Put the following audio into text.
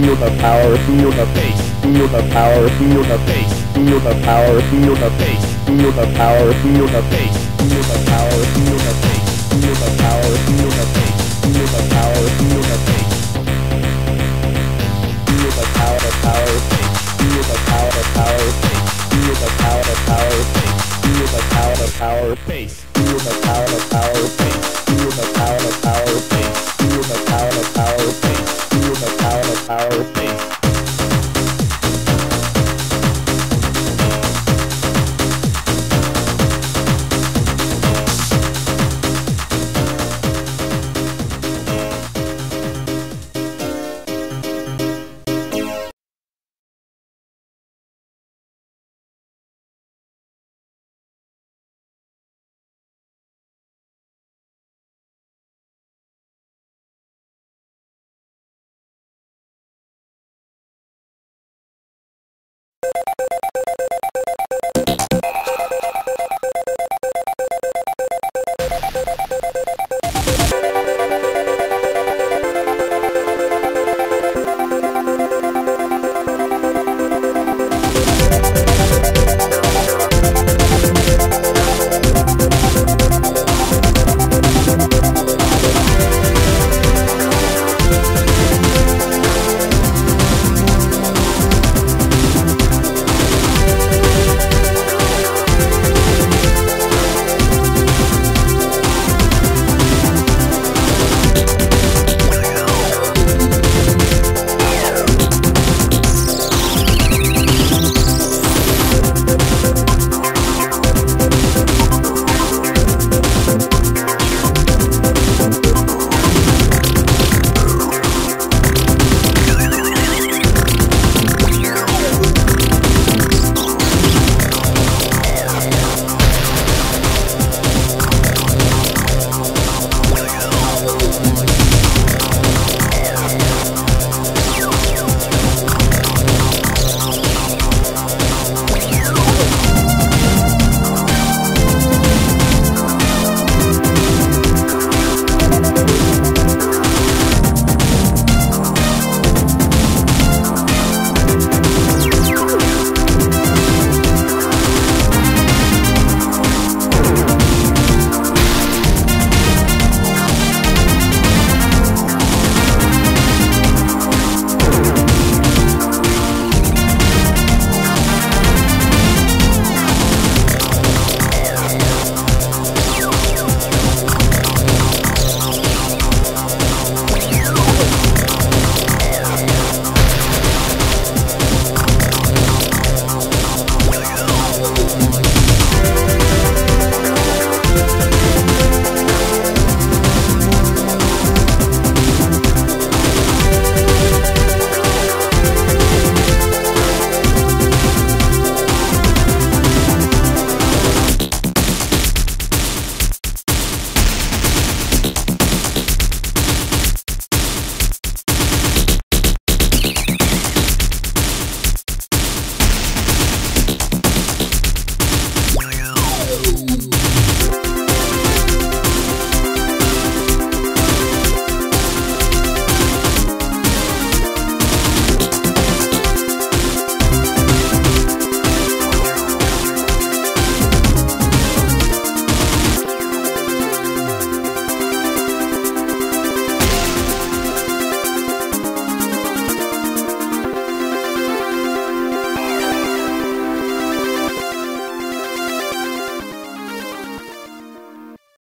feel the power, feel the bass, feel the power, feel the bass, feel the power, feel the bass, feel the power, feel the bass, feel the power, feel the bass, feel the power, feel the bass, feel the power, feel the bass, feel the power, feel the power, feel the power, feel the power, bass, feel the power, bass, feel the power, bass, feel the power, bass, feel the power, bass, feel the power, bass, feel the power, power.